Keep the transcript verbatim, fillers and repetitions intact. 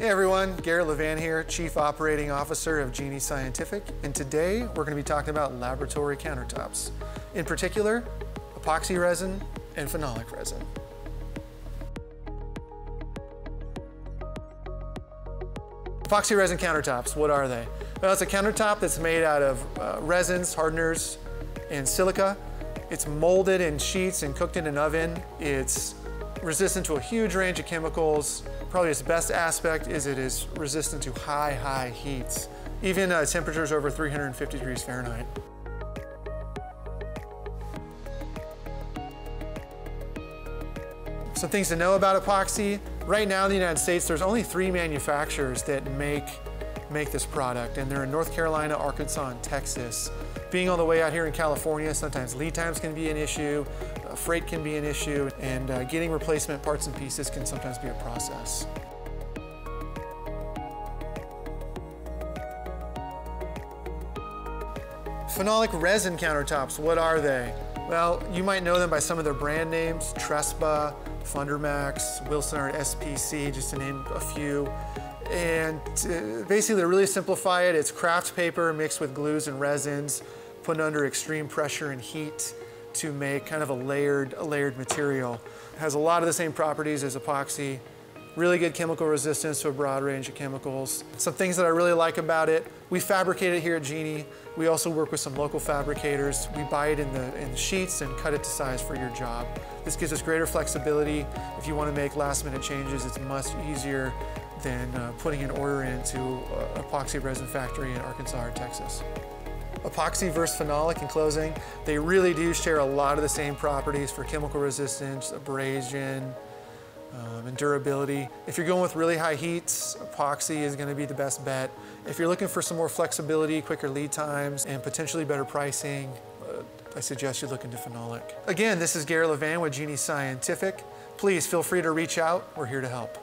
Hey everyone, Garrett LeVan here, Chief Operating Officer of Genie Scientific, and today we're going to be talking about laboratory countertops. In particular, epoxy resin and phenolic resin. Epoxy resin countertops, what are they? Well, it's a countertop that's made out of uh, resins, hardeners, and silica. It's molded in sheets and cooked in an oven. It's resistant to a huge range of chemicals. Probably its best aspect is it is resistant to high, high heats, even uh, temperatures over three hundred fifty degrees Fahrenheit. Some things to know about epoxy. Right now in the United States, there's only three manufacturers that make, make this product, and they're in North Carolina, Arkansas, and Texas. Being all the way out here in California, sometimes lead times can be an issue. Freight can be an issue, and uh, getting replacement parts and pieces can sometimes be a process. Phenolic resin countertops, what are they? Well, you might know them by some of their brand names, Trespa, Fundermax, Wilsonart S P C, just to name a few. And uh, basically, to really simplify it, it's craft paper mixed with glues and resins, put under extreme pressure and heat to make kind of a layered, a layered material. It has a lot of the same properties as epoxy, really good chemical resistance to a broad range of chemicals. Some things that I really like about it, we fabricate it here at Genie. We also work with some local fabricators. We buy it in the, in the sheets and cut it to size for your job. This gives us greater flexibility. If you want to make last minute changes, it's much easier than uh, putting an order into an epoxy resin factory in Arkansas or Texas. Epoxy versus phenolic in closing, they really do share a lot of the same properties for chemical resistance, abrasion, um, and durability. If you're going with really high heats, epoxy is going to be the best bet. If you're looking for some more flexibility, quicker lead times, and potentially better pricing, uh, I suggest you look into phenolic. Again, this is Garrett LeVan with Genie Scientific. Please feel free to reach out. We're here to help.